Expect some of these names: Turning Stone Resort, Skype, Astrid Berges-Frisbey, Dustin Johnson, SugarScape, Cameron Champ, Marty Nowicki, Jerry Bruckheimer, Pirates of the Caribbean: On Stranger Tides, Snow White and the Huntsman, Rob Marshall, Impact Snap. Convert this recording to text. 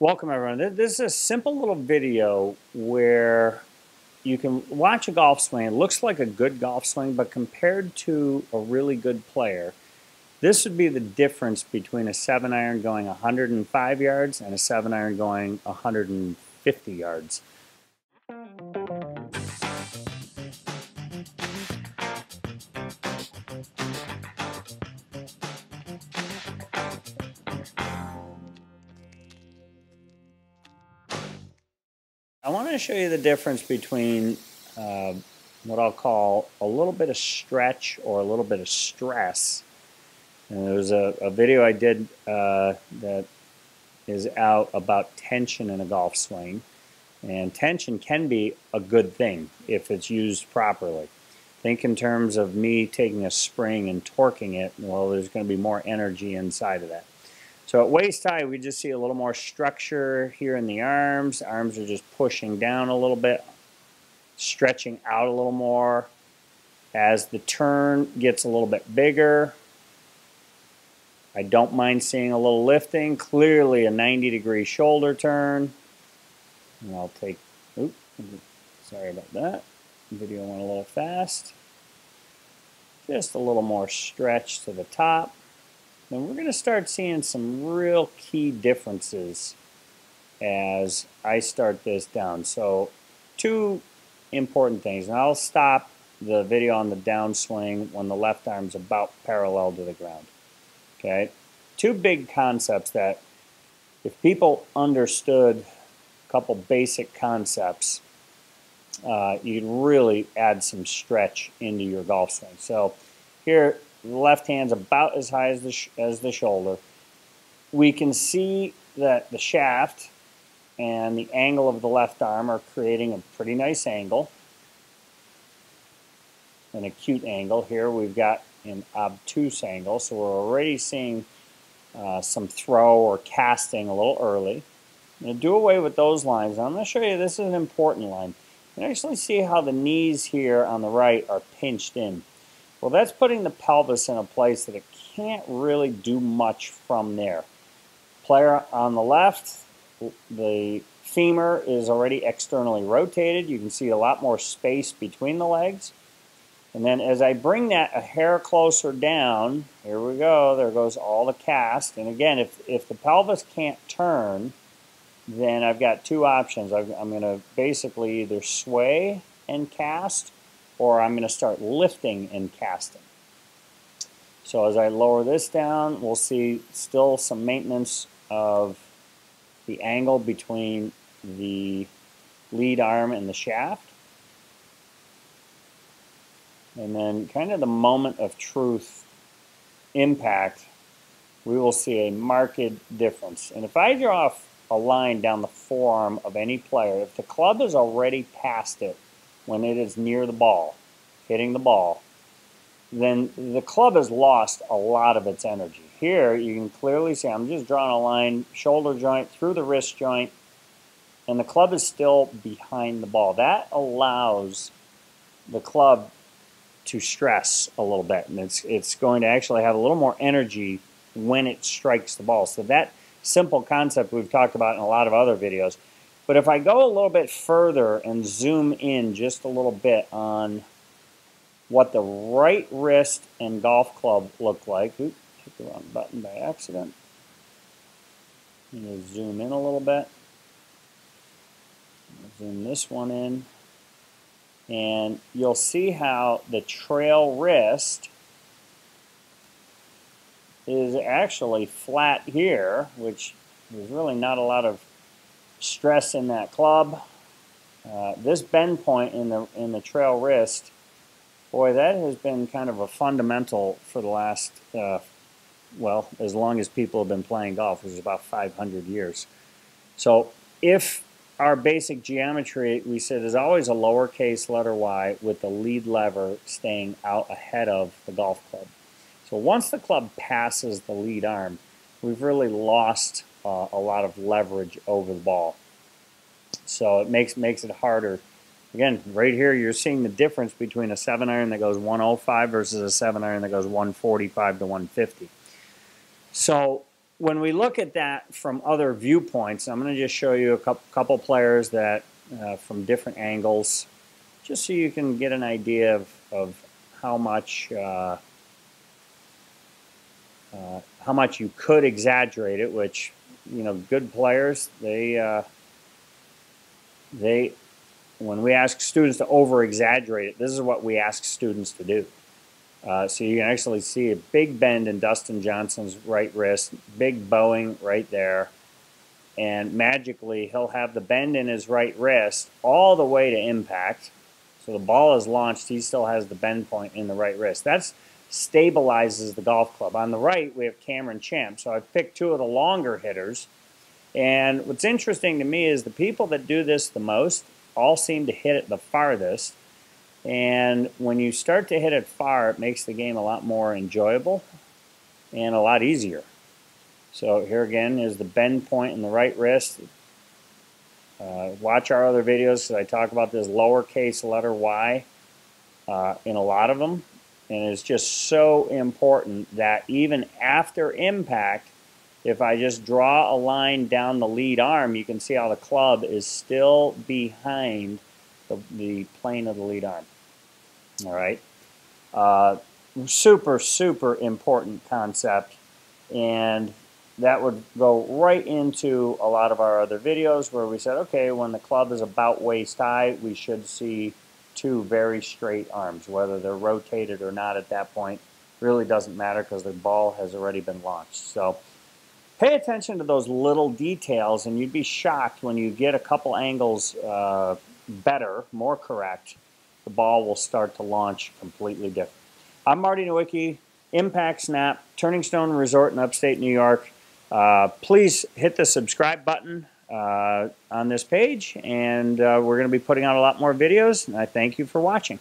Welcome, everyone. This is a simple little video where you can watch a golf swing. It looks like a good golf swing, but compared to a really good player, this would be the difference between a 7-iron going 105 yards and a 7-iron going 150 yards. I want to show you the difference between what I'll call a little bit of stretch or a little bit of stress. And there was a video I did that is out about tension in a golf swing. And tension can be a good thing if it's used properly. Think in terms of me taking a spring and torquing it. Well, there's going to be more energy inside of that. So at waist high, we just see a little more structure here in the arms. Arms are just pushing down a little bit, stretching out a little more. As the turn gets a little bit bigger, I don't mind seeing a little lifting. Clearly a 90-degree shoulder turn. And I'll take, oops, sorry about that. Video went a little fast. Just a little more stretch to the top. And we're going to start seeing some real key differences as I start this down. So two important things, and I'll stop the video on the downswing when the left arm's about parallel to the ground. Okay? Two big concepts that if people understood a couple basic concepts, you'd really add some stretch into your golf swing. So here, the left hand's about as high as the shoulder. We can see that the shaft and the angle of the left arm are creating a pretty nice angle, an acute angle. Here we've got an obtuse angle, so we're already seeing some throw or casting a little early. I'm going to do away with those lines. I'm going to show you this is an important line. You can actually see how the knees here on the right are pinched in. Well, that's putting the pelvis in a place that it can't really do much from there. Player on the left, the femur is already externally rotated. You can see a lot more space between the legs. And then as I bring that a hair closer down, here we go, there goes all the cast. And again, if the pelvis can't turn, then I've got two options. I'm going to basically either sway and cast, or I'm going to start lifting and casting. So as I lower this down, we'll see still some maintenance of the angle between the lead arm and the shaft. And then kind of the moment of truth impact, we will see a marked difference. And if I draw a line down the forearm of any player, if the club is already past it, when it is near the ball, hitting the ball, then the club has lost a lot of its energy. Here you can clearly see I'm just drawing a line, shoulder joint through the wrist joint, and the club is still behind the ball. That allows the club to stress a little bit, and it's going to actually have a little more energy when it strikes the ball. So that simple concept we've talked about in a lot of other videos. But if I go a little bit further and zoom in just a little bit on what the right wrist and golf club look like. Oops, hit the wrong button by accident. I'm going to zoom in a little bit. Zoom this one in. And you'll see how the trail wrist is actually flat here, which there's really not a lot of stress in that club. This bend point in the trail wrist, boy, that has been kind of a fundamental for the last, well, as long as people have been playing golf, which is about 500 years. So if our basic geometry, we said, is always a lowercase letter y with the lead lever staying out ahead of the golf club. So once the club passes the lead arm, we've really lost a lot of leverage over the ball. So it makes it harder. Again, right here you're seeing the difference between a 7-iron that goes 105 versus a 7-iron that goes 145 to 150. So when we look at that from other viewpoints, I'm going to just show you a couple players that from different angles, just so you can get an idea of how much you could exaggerate it. Which, you know, good players, they when we ask students to over-exaggerate it, this is what we ask students to do. So you can actually see a big bend in Dustin Johnson's right wrist, big bowing right there. And magically, he'll have the bend in his right wrist all the way to impact. So the ball is launched, he still has the bend point in the right wrist. That stabilizes the golf club. On the right, we have Cameron Champ. So I've picked two of the longer hitters. And what's interesting to me is the people that do this the most all seem to hit it the farthest. And when you start to hit it far, it makes the game a lot more enjoyable and a lot easier. So here again is the bend point in the right wrist. Watch our other videos because I talk about this lowercase letter Y in a lot of them. And it's just so important that even after impact, if I just draw a line down the lead arm, you can see how the club is still behind the plane of the lead arm. All right, super, super important concept, and that would go right into a lot of our other videos where we said, okay, when the club is about waist high, we should see two very straight arms. Whether they're rotated or not at that point really doesn't matter because the ball has already been launched. So pay attention to those little details, and you'd be shocked when you get a couple angles better, more correct, the ball will start to launch completely different. I'm Marty Nowicki, Impact Snap, Turning Stone Resort in upstate New York. Please hit the subscribe button on this page, and we're going to be putting out a lot more videos, and I thank you for watching.